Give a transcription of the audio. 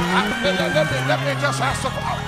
Let me just ask the